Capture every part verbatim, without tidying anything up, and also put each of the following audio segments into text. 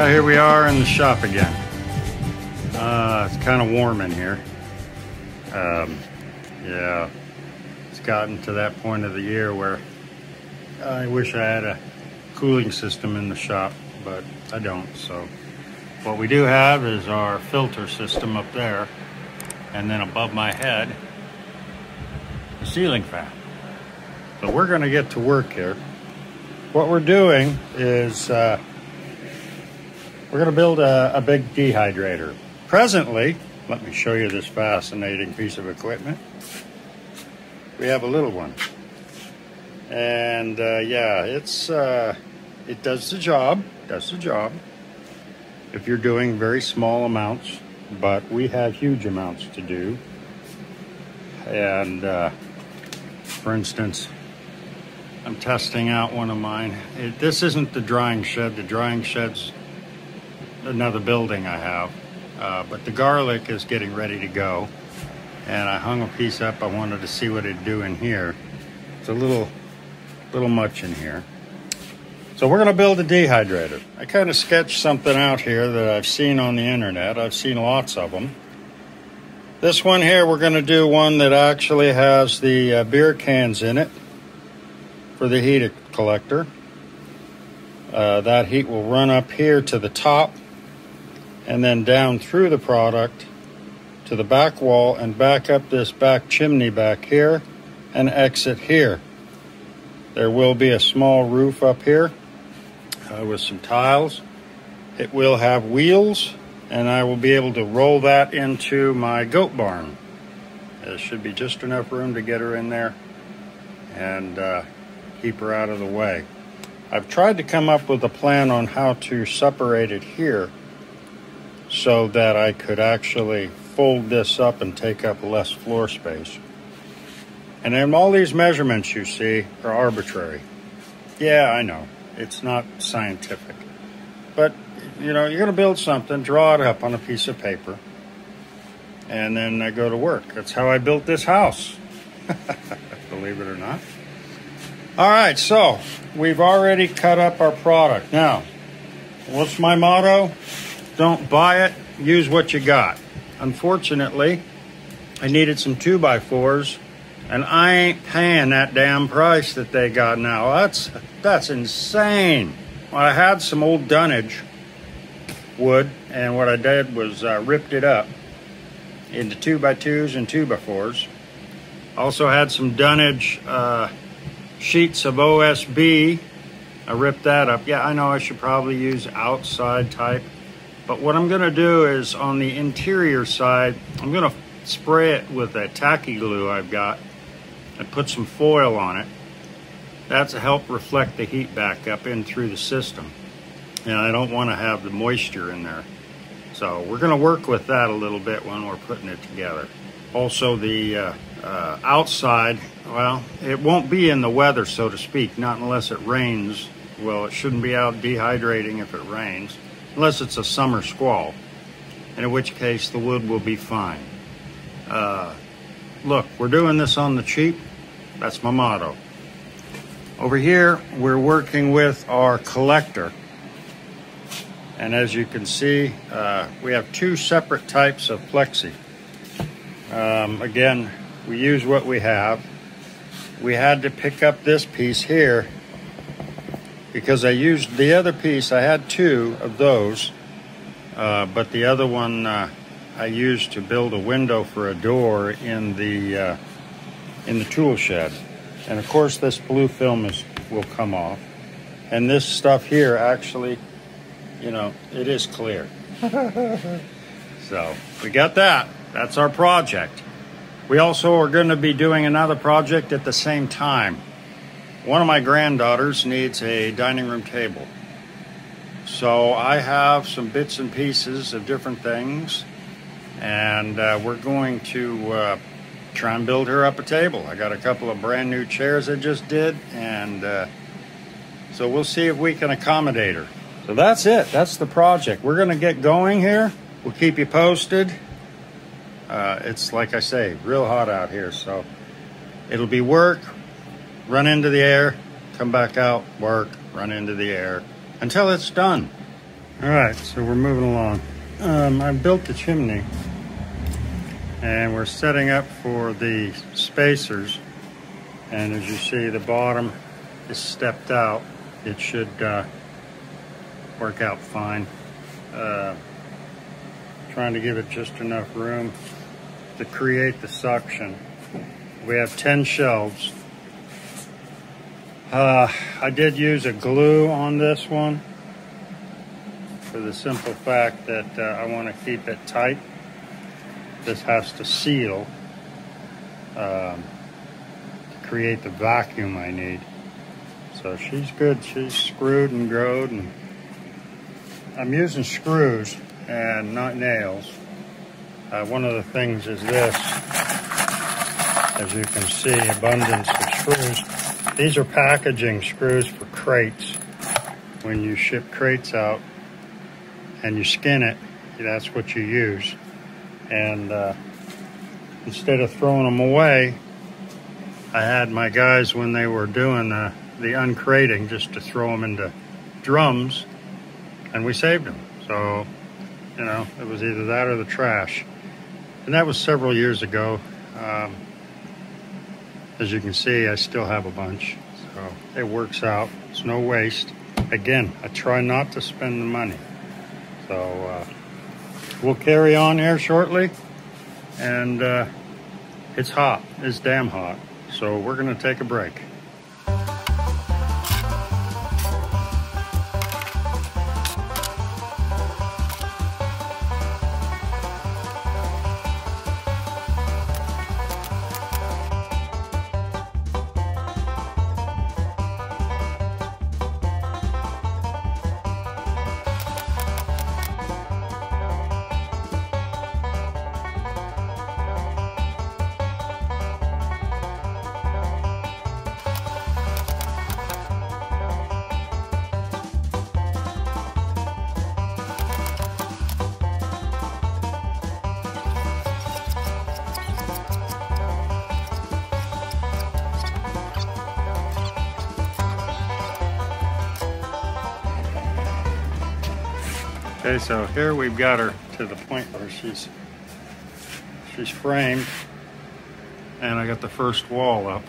Well, here we are in the shop again. Uh, it's kind of warm in here. Um, yeah, it's gotten to that point of the year where I wish I had a cooling system in the shop, but I don't. So what we do have is our filter system up there, and then above my head, the ceiling fan. But we're gonna get to work here. What we're doing is, uh, we're going to build a, a big dehydrator. Presently, let me show you this fascinating piece of equipment. We have a little one. And uh, yeah, it's uh, it does the job, does the job, if you're doing very small amounts, but we have huge amounts to do. And uh, for instance, I'm testing out one of mine. It, this isn't the drying shed, the drying shed's another building I have, uh, but the garlic is getting ready to go, and I hung a piece up. I wanted to see what it'd do in here. It's a little little much in here, so we're gonna build a dehydrator. I kind of sketched something out here that I've seen on the internet. I've seen lots of them. This one here, we're gonna do one that actually has the uh, beer cans in it for the heat collector. Uh, that heat will run up here to the top, and then down through the product to the back wall and back up this back chimney back here and exit here. There will be a small roof up here uh, with some tiles. It will have wheels, and I will be able to roll that into my goat barn. There should be just enough room to get her in there and uh, keep her out of the way. I've tried to come up with a plan on how to separate it here so that I could actually fold this up and take up less floor space. And then all these measurements you see are arbitrary. Yeah, I know, it's not scientific. But, you know, you're gonna build something, draw it up on a piece of paper, and then I go to work. That's how I built this house, believe it or not. All right, so we've already cut up our product. Now, what's my motto? Don't buy it, use what you got. Unfortunately, I needed some two by fours, and I ain't paying that damn price that they got now. That's, that's insane. Well, I had some old dunnage wood, and what I did was uh, ripped it up into two by twos and two by fours. Also had some dunnage, uh, sheets of O S B. I ripped that up. Yeah, I know I should probably use outside type, but what I'm gonna do is on the interior side, I'm gonna spray it with a tacky glue I've got and put some foil on it. That's to help reflect the heat back up in through the system. And I don't wanna have the moisture in there. So we're gonna work with that a little bit when we're putting it together. Also the uh, uh, outside, well, it won't be in the weather, so to speak, not unless it rains. Well, it shouldn't be out dehydrating if it rains, unless it's a summer squall, in which case the wood will be fine. Uh, look, we're doing this on the cheap. That's my motto. Over here, we're working with our collector. And as you can see, uh, we have two separate types of plexi. Um, again, we use what we have. We had to pick up this piece here because I used the other piece. I had two of those, uh, but the other one uh, I used to build a window for a door in the uh, in the tool shed. And of course, this blue film is will come off. And this stuff here, actually, you know, it is clear. So we got that. That's our project. We also are going to be doing another project at the same time. One of my granddaughters needs a dining room table. So I have some bits and pieces of different things, and uh, we're going to uh, try and build her up a table. I got a couple of brand new chairs I just did, and uh, so we'll see if we can accommodate her. So that's it, that's the project. We're going to get going here. We'll keep you posted. Uh, it's, like I say, real hot out here, so it'll be work, run into the air, come back out, work, run into the air, until it's done. All right, so we're moving along. Um, I built the chimney and we're setting up for the spacers. And as you see, the bottom is stepped out. It should uh, work out fine. Uh, trying to give it just enough room to create the suction. We have ten shelves. Uh, I did use a glue on this one for the simple fact that uh, I want to keep it tight. This has to seal um, to create the vacuum I need. So she's good. She's screwed and growed. And I'm using screws and not nails. Uh, one of the things is this, as you can see, abundance of screws. These are packaging screws for crates. When you ship crates out and you skin it, that's what you use. And uh, instead of throwing them away, I had my guys, when they were doing uh, the uncrating, just to throw them into drums, and we saved them. So, you know, it was either that or the trash. And that was several years ago. Um, as you can see, I still have a bunch. So it works out. It's no waste. Again, I try not to spend the money. So uh, we'll carry on here shortly. And uh, it's hot. It's damn hot. So we're going to take a break. Okay, so here we've got her to the point where she's she's framed, and I got the first wall up.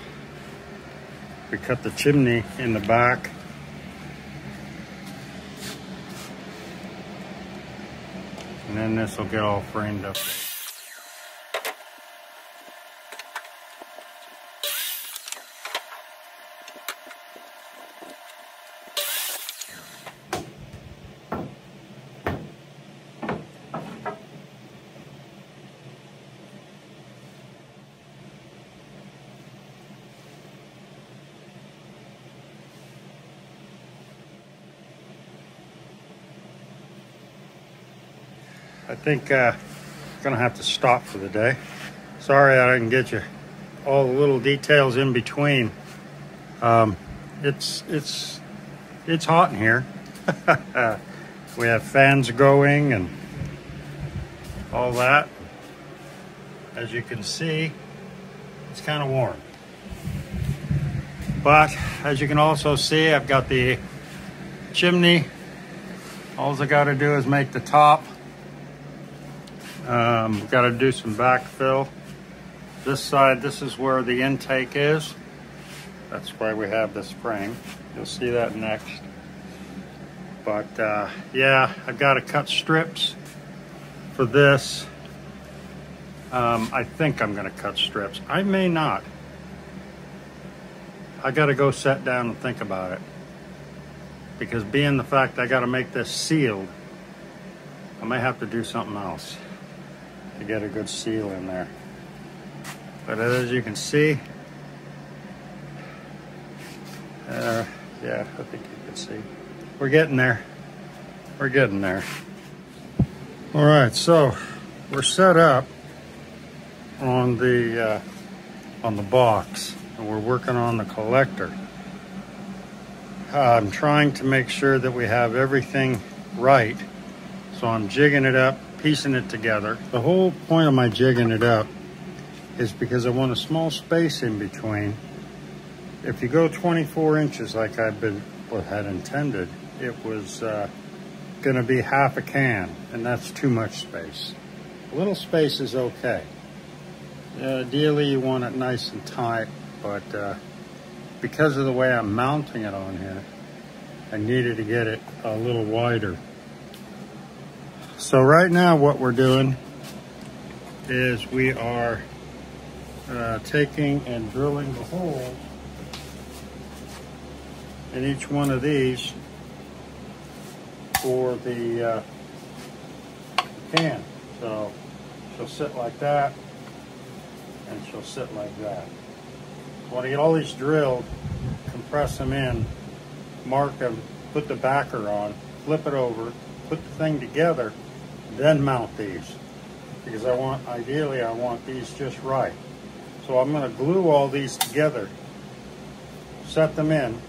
We cut the chimney in the back. And then this will get all framed up. I think uh, I'm gonna have to stop for the day. Sorry I didn't get you all the little details in between. Um, it's it's it's hot in here. We have fans going and all that. As you can see, it's kind of warm. But as you can also see, I've got the chimney. All I gotta do is make the top. Um, we've got to do some backfill. This side, this is where the intake is. That's why we have this frame. You'll see that next. But uh, yeah, I've got to cut strips for this. Um, I think I'm going to cut strips. I may not. I got to go sit down and think about it. Because being the fact I got to make this sealed, I may have to do something else to get a good seal in there. But as you can see, uh, yeah, I think you can see. We're getting there. We're getting there. All right, so we're set up on the uh, on the box, and we're working on the collector. Uh, I'm trying to make sure that we have everything right, so I'm jigging it up, piecing it together. The whole point of my jigging it up is because I want a small space in between. If you go twenty-four inches like I've been, well, had intended, it was uh, going to be half a can, and that's too much space. A little space is okay. Uh, ideally, you want it nice and tight, but uh, because of the way I'm mounting it on here, I needed to get it a little wider. So right now what we're doing is we are uh, taking and drilling the holes in each one of these for the uh, can. So she'll sit like that, and she'll sit like that. I want to get all these drilled, compress them in, mark them, put the backer on, flip it over, put the thing together, then mount these. Because I want, ideally, I want these just right. So I'm going to glue all these together, set them in,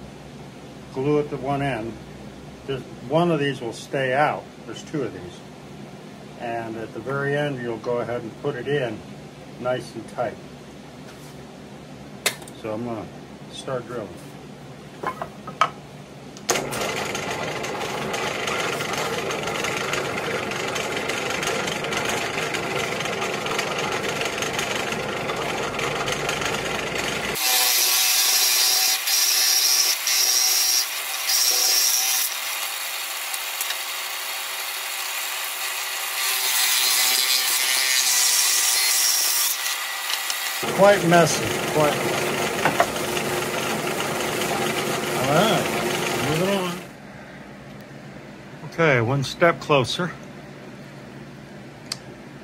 glue at the one end. There's, one of these will stay out. There's two of these. And at the very end, you'll go ahead and put it in nice and tight. So I'm going to start drilling. Quite messy, quite messy. All right, moving on. Okay, one step closer.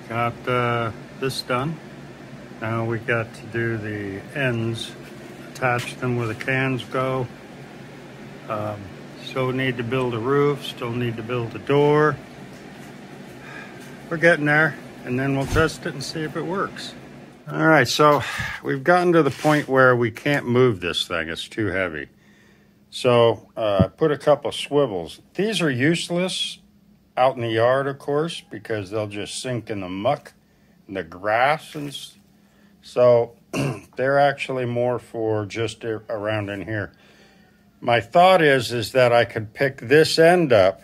Got uh, this done. Now we got to do the ends, attach them where the cans go. Um, still need to build a roof, still need to build a door. We're getting there, and then we'll test it and see if it works. All right, so we've gotten to the point where we can't move this thing. It's too heavy. So I uh, put a couple of swivels. These are useless out in the yard, of course, because they'll just sink in the muck and the grass. And so they're actually more for just around in here. My thought is, is that I could pick this end up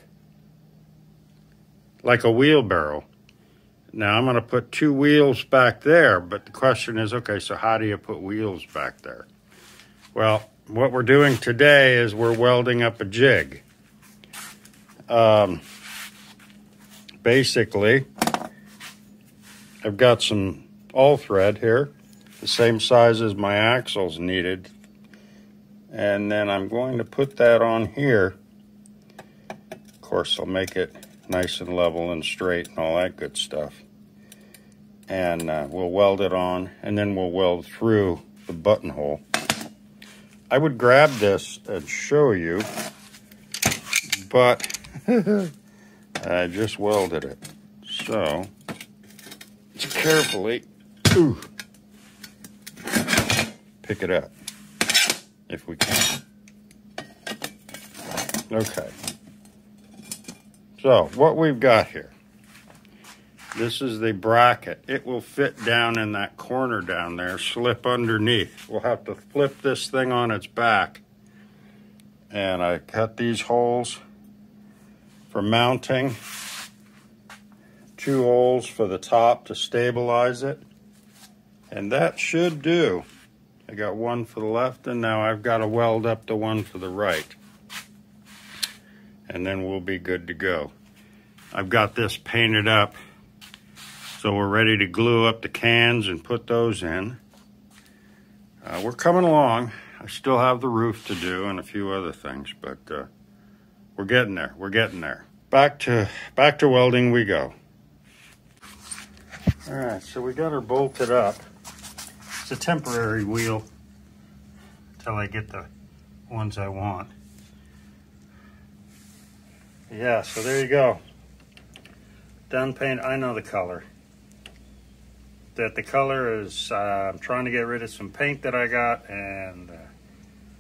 like a wheelbarrow. Now, I'm going to put two wheels back there, but the question is, okay, so how do you put wheels back there? Well, what we're doing today is we're welding up a jig. Um, basically, I've got some all thread here, the same size as my axles needed. And then I'm going to put that on here. Of course, I'll make it nice and level and straight and all that good stuff. And uh, we'll weld it on, and then we'll weld through the buttonhole. I would grab this and show you, but I just welded it. So, carefully ooh, pick it up, if we can. Okay. So, what we've got here, this is the bracket. It will fit down in that corner down there, slip underneath. We'll have to flip this thing on its back. And I cut these holes for mounting, two holes for the top to stabilize it. And that should do. I got one for the left, and now I've got to weld up the one for the right. And then we'll be good to go. I've got this painted up, so we're ready to glue up the cans and put those in. Uh, we're coming along. I still have the roof to do and a few other things, but uh, we're getting there. We're getting there. Back to, back to welding we go. All right, so we got her bolted up. It's a temporary wheel until I get the ones I want. Yeah, so there you go. Done paint. I know the color. That the color is, uh, I'm trying to get rid of some paint that I got, and uh,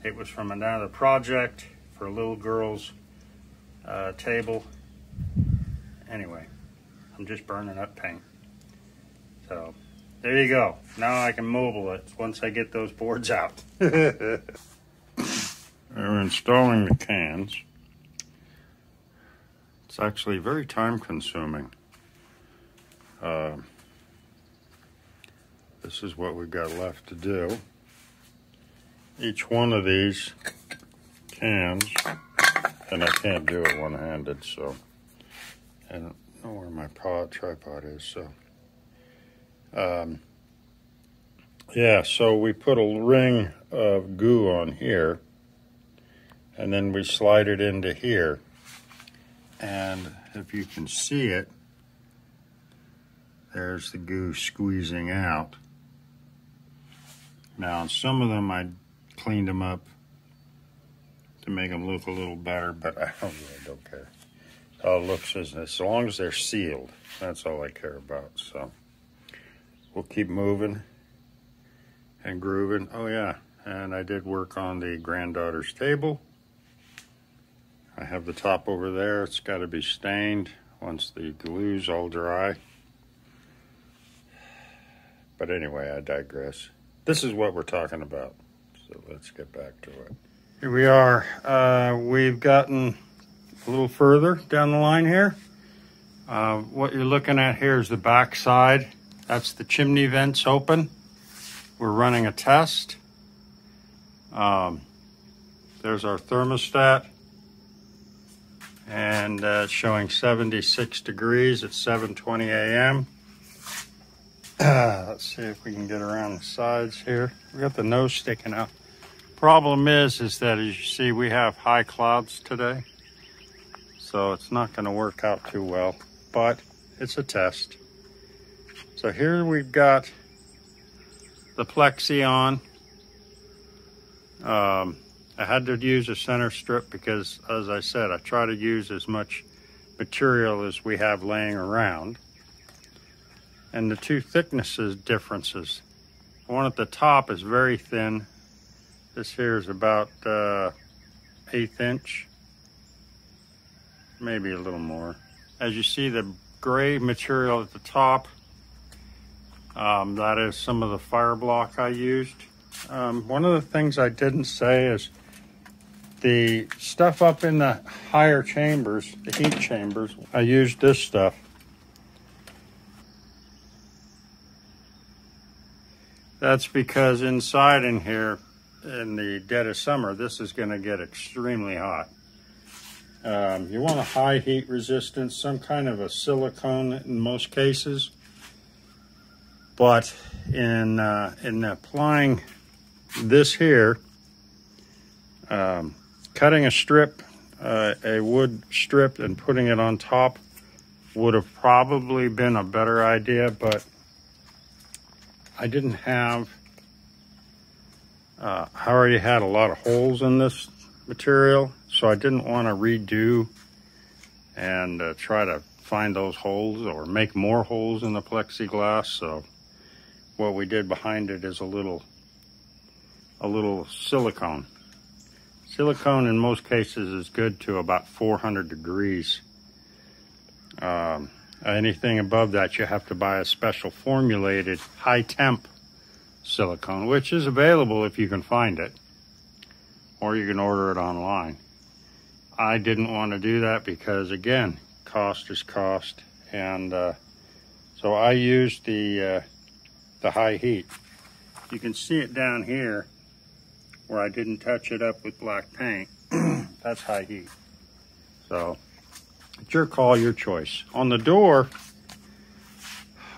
it was from another project for a little girl's uh, table. Anyway, I'm just burning up paint. So, there you go. Now I can mobile it once I get those boards out. We're installing the cans. It's actually very time consuming. Uh, this is what we've got left to do. Each one of these cans, and I can't do it one-handed, so I don't know where my pot tripod is, so. Um, yeah, so we put a ring of goo on here, and then we slide it into here. And if you can see it, there's the goo squeezing out. Now, some of them I cleaned them up to make them look a little better, but I don't really don't care. How it looks as so long as they're sealed, that's all I care about. So we'll keep moving and grooving. Oh yeah, and I did work on the granddaughter's table. I have the top over there. It's got to be stained once the glue's all dry. But anyway, I digress. This is what we're talking about. So let's get back to it. Here we are. Uh, we've gotten a little further down the line here. Uh, what you're looking at here is the back side. That's the chimney vents open. We're running a test. Um, there's our thermostat. And uh, it's showing seventy-six degrees at seven twenty a m Uh, let's see if we can get around the sides here. We got the nose sticking out. Problem is, is that as you see, we have high clouds today. So it's not going to work out too well, but it's a test. So here we've got the plexi on. Um, I had to use a center strip because, as I said, I try to use as much material as we have laying around. And the two thicknesses differences. The one at the top is very thin. This here is about uh, eighth inch, maybe a little more. As you see, the gray material at the top, um, that is some of the fire block I used. Um, one of the things I didn't say is the stuff up in the higher chambers, the heat chambers, I used this stuff. That's because inside in here, in the dead of summer, this is going to get extremely hot. Um, you want a high heat resistance, some kind of a silicone in most cases. But in, uh, in applying this here, um, cutting a strip, uh, a wood strip, and putting it on top would have probably been a better idea, but I didn't have, uh, I already had a lot of holes in this material, so I didn't want to redo and uh, try to find those holes or make more holes in the plexiglass. So what we did behind it is a little, a little silicone. Silicone in most cases is good to about four hundred degrees. Um, Anything above that, you have to buy a special formulated high temp silicone, which is available if you can find it, or you can order it online. I didn't want to do that because, again, cost is cost, and uh, so I used the uh, the high heat. You can see it down here where I didn't touch it up with black paint. That's high heat. So it's your call, your choice. On the door,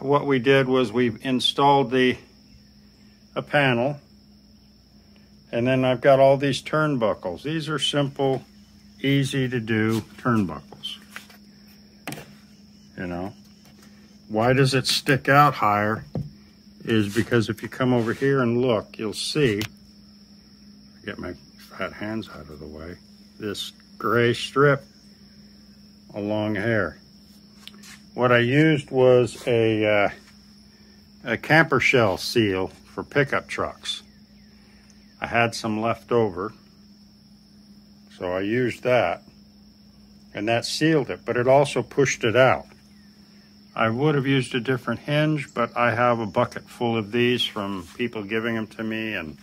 what we did was we installed the a panel, and then I've got all these turnbuckles. These are simple, easy to do turnbuckles. You know, why does it stick out higher is because if you come over here and look, you'll see, get my fat hands out of the way, this gray strip along here. What I used was a, uh, a camper shell seal for pickup trucks. I had some left over, so I used that, and that sealed it, but it also pushed it out. I would have used a different hinge, but I have a bucket full of these from people giving them to me and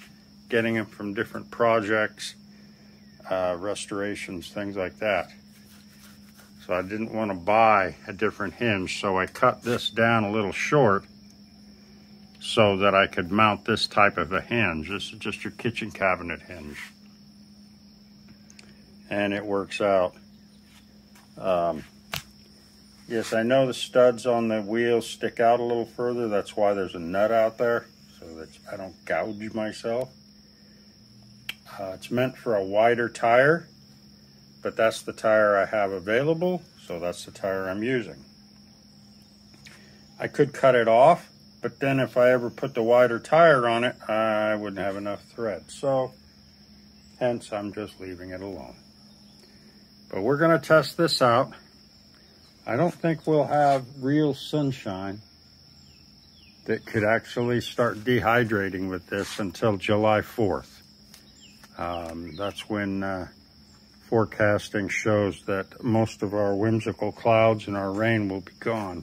getting them from different projects, uh, restorations, things like that. So I didn't want to buy a different hinge, so I cut this down a little short so that I could mount this type of a hinge. This is just your kitchen cabinet hinge. And it works out. Um, yes, I know the studs on the wheels stick out a little further. That's why there's a nut out there, so that I don't gouge myself. Uh, it's meant for a wider tire, but that's the tire I have available, so that's the tire I'm using. I could cut it off, but then if I ever put the wider tire on it, I wouldn't have enough thread. So, hence I'm just leaving it alone. But we're gonna test this out. I don't think we'll have real sunshine that could actually start dehydrating with this until July fourth. Um, that's when uh, forecasting shows that most of our whimsical clouds and our rain will be gone.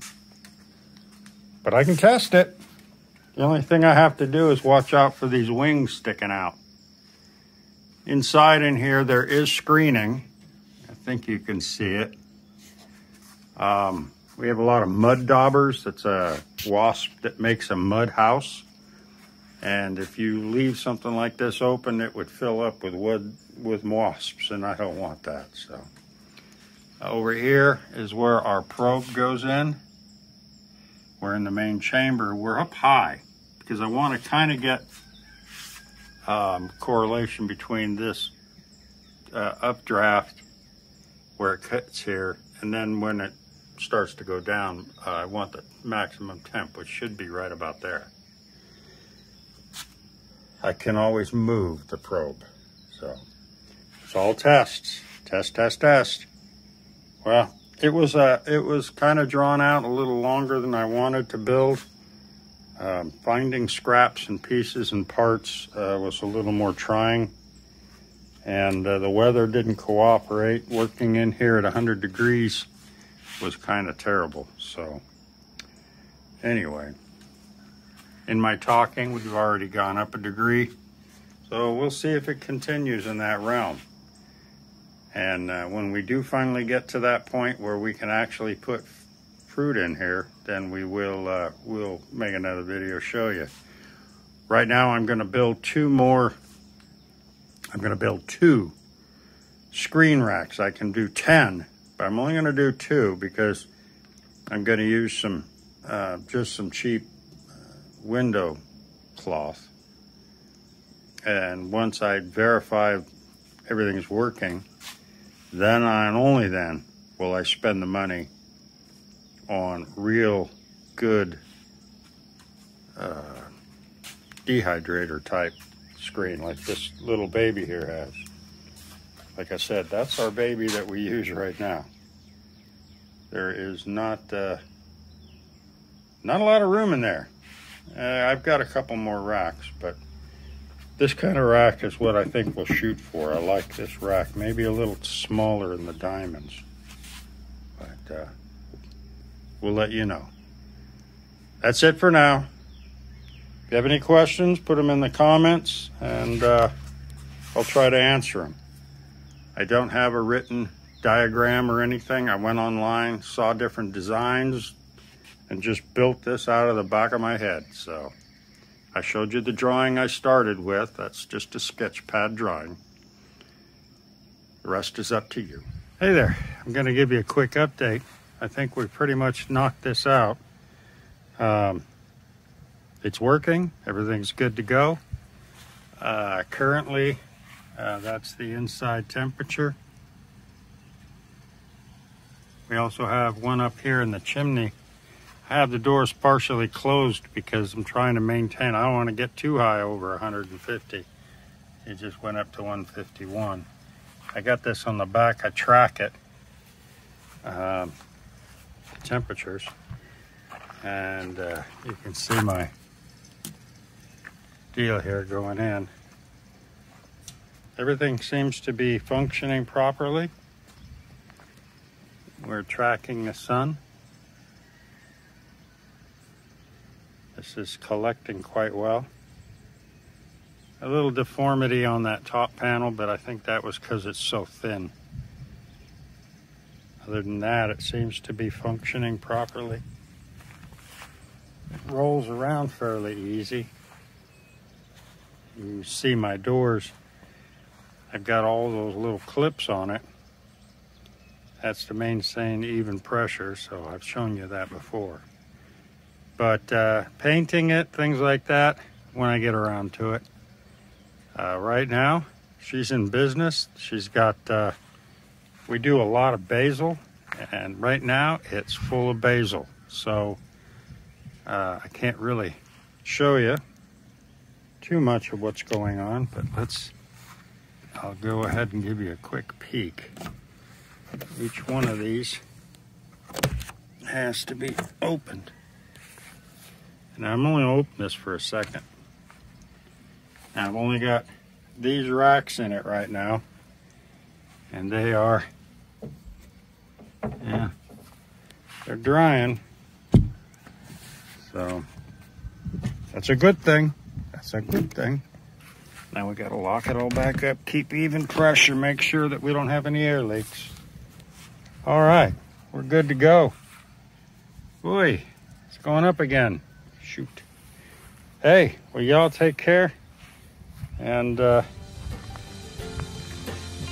But I can test it. The only thing I have to do is watch out for these wings sticking out. Inside in here, there is screening. I think you can see it. Um, we have a lot of mud daubers. It's a wasp that makes a mud house. And if you leave something like this open, it would fill up with wood, with wasps, and I don't want that. So over here is where our probe goes in. We're in the main chamber. We're up high because I want to kind of get um, correlation between this uh, updraft where it cuts here, and then when it starts to go down, uh, I want the maximum temp, which should be right about there. I can always move the probe. So it's all tests. Test, test, test. Well, it was uh, it was kind of drawn out a little longer than I wanted to build. Um, finding scraps and pieces and parts uh, was a little more trying. And uh, the weather didn't cooperate. Working in here at one hundred degrees was kind of terrible. So anyway. In my talking, we've already gone up a degree. So we'll see if it continues in that realm. And uh, when we do finally get to that point where we can actually put fruit in here, then we will uh, we'll make another video show you. Right now, I'm gonna build two more. I'm gonna build two screen racks. I can do ten, but I'm only gonna do two because I'm gonna use some, uh, just some cheap window cloth, and once I verify everything's working, then and only then will I spend the money on real good uh, dehydrator type screen like this little baby here has. Like I said, that's our baby that we use right now. There is not uh, not a lot of room in there. Uh, I've got a couple more racks, but this kind of rack is what I think we'll shoot for. I like this rack, maybe a little smaller in the diamonds, but uh, we'll let you know. That's it for now. If you have any questions, put them in the comments, and uh, I'll try to answer them. I don't have a written diagram or anything. I went online, saw different designs, and just built this out of the back of my head. So I showed you the drawing I started with. That's just a sketch pad drawing. The rest is up to you. Hey there, I'm gonna give you a quick update. I think we pretty much knocked this out. Um, it's working, everything's good to go. Uh, currently, uh, that's the inside temperature. We also have one up here in the chimney. I have the doors partially closed because I'm trying to maintain. I don't want to get too high over one hundred fifty. It just went up to one fifty-one. I got this on the back. I track it, uh, temperatures, and uh, you can see my deal here going in. Everything seems to be functioning properly. We're tracking the sun. This is collecting quite well. A little deformity on that top panel, but I think that was because it's so thin. Other than that, it seems to be functioning properly. It rolls around fairly easy. You see my doors, I've got all those little clips on it. That's to maintain even pressure, so I've shown you that before. But uh, painting it, things like that, when I get around to it. Uh, right now, she's in business. She's got, uh, we do a lot of basil, and right now it's full of basil. So uh, I can't really show you too much of what's going on, but let's, I'll go ahead and give you a quick peek. Each one of these has to be opened. And I'm only gonna open this for a second. Now, I've only got these racks in it right now, and they are, yeah, they're drying. So that's a good thing. That's a good thing. Now we gotta lock it all back up, keep even pressure, make sure that we don't have any air leaks. All right, we're good to go. Boy, it's going up again. Shoot. Hey, well, y'all take care, and uh,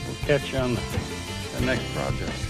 we'll catch you on the, the next project.